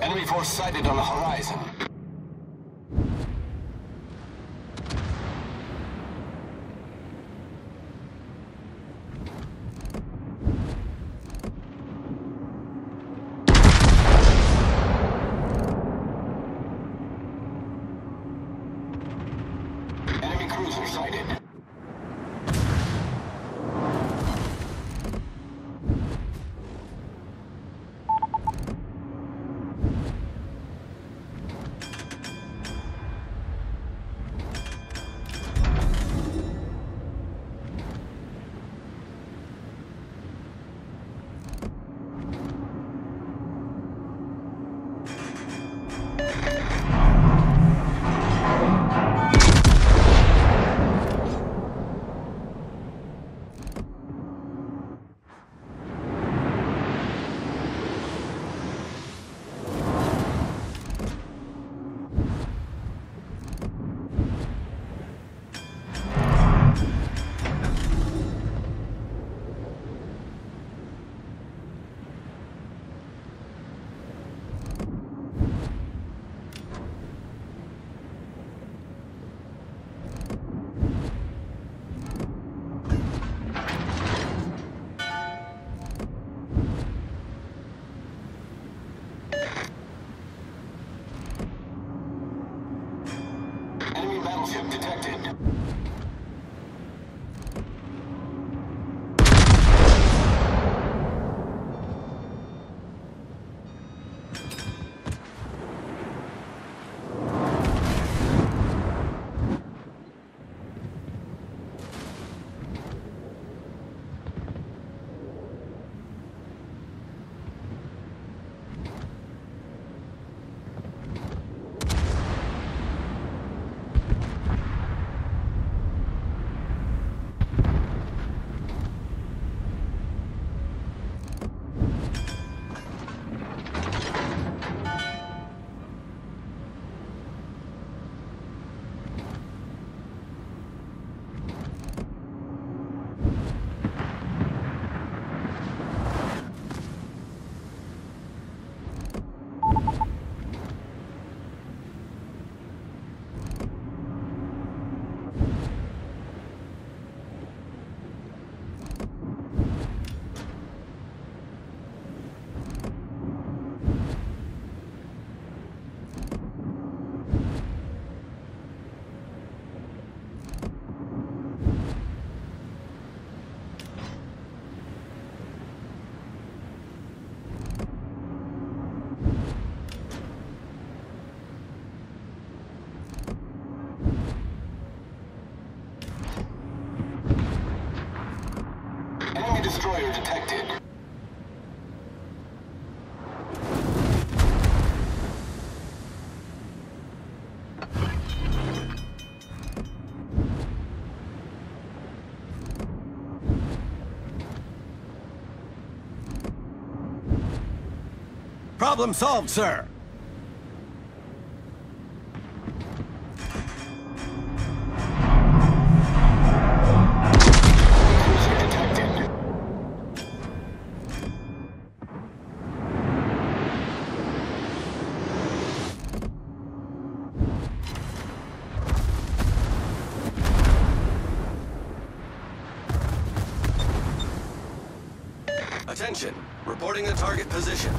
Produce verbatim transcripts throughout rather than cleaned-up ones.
Enemy force sighted on the horizon. Enemy cruiser sighted. Detected. Destroyer detected. Problem solved, sir. Attention, reporting the target position.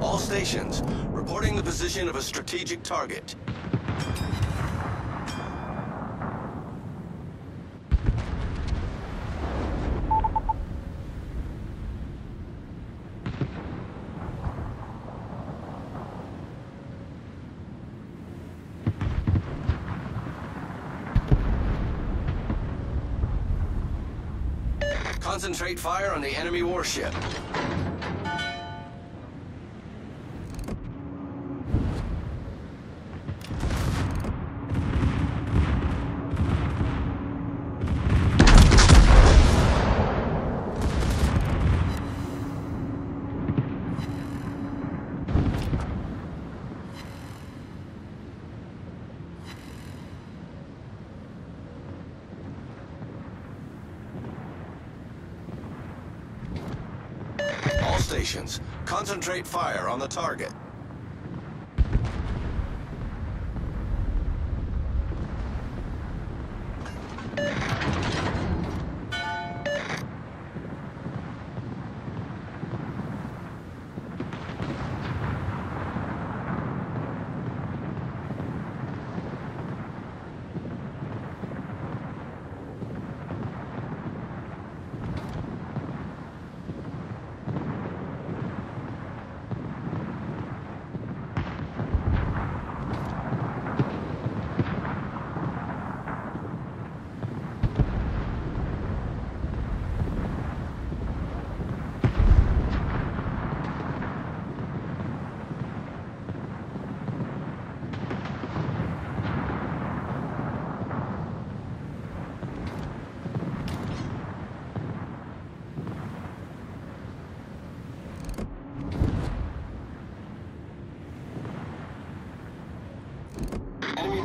All stations, reporting the position of a strategic target. Concentrate fire on the enemy warship. stations. Concentrate fire on the target.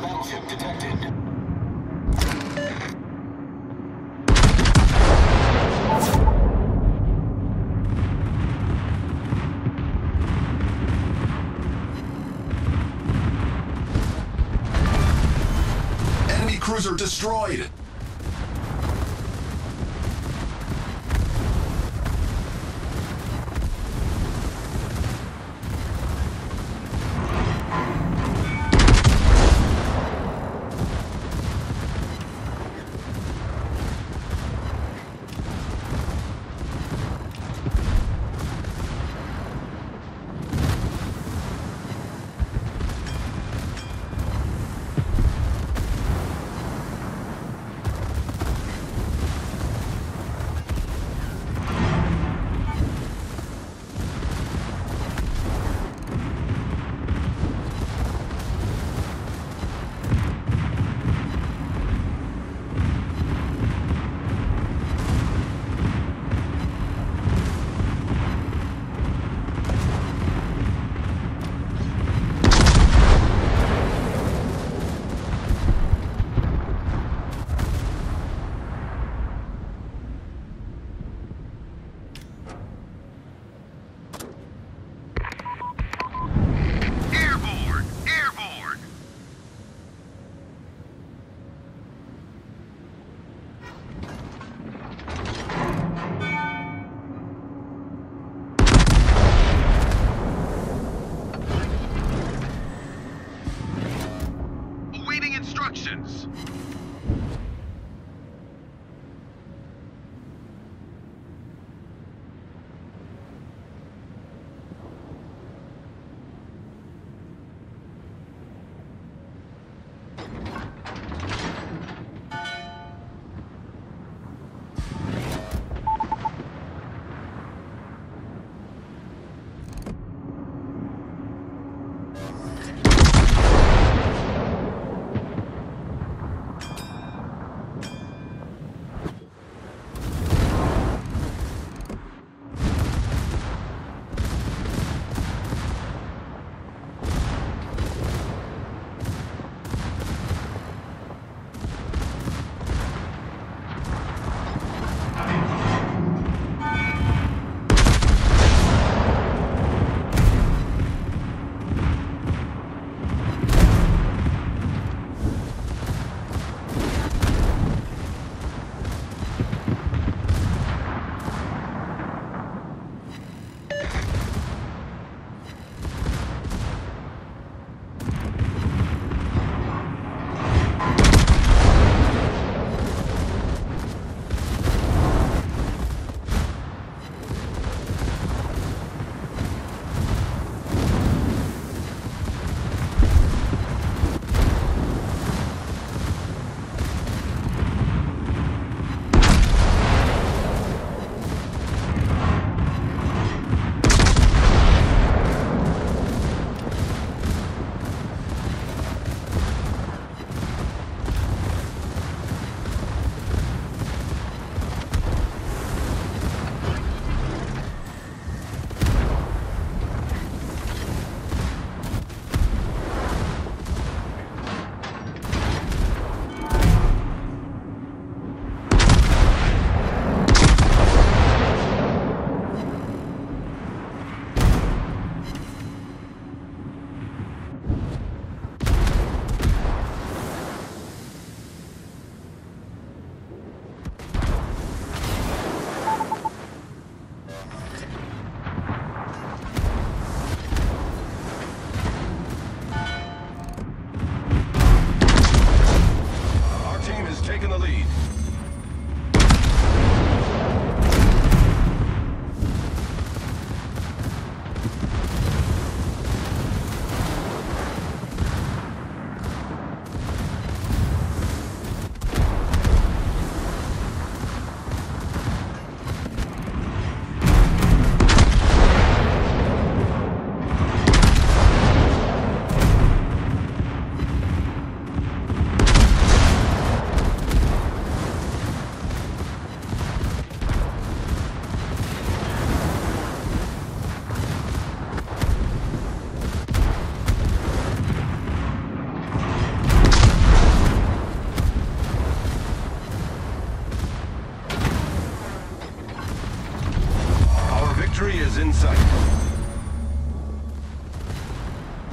Battleship detected. Enemy cruiser destroyed.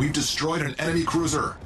We've destroyed an enemy cruiser.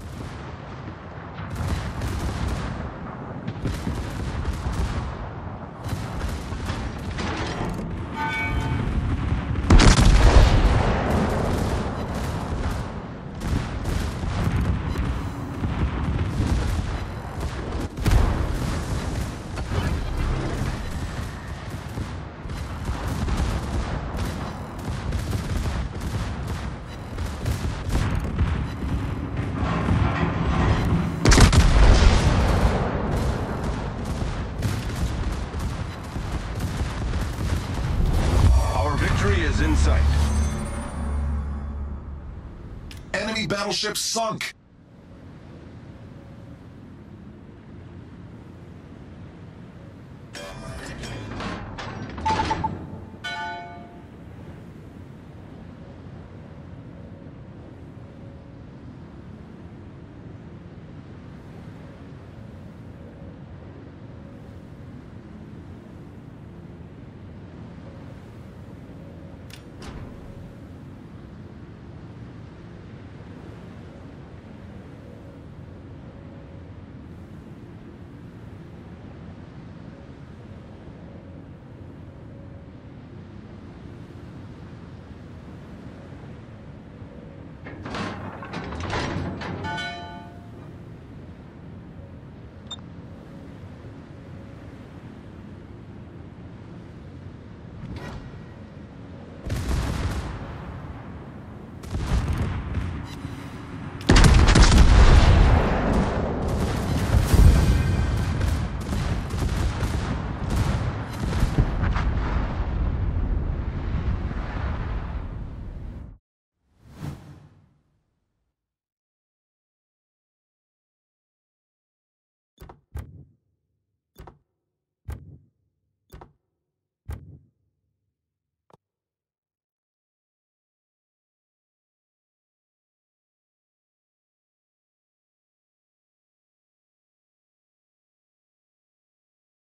Battleship sunk!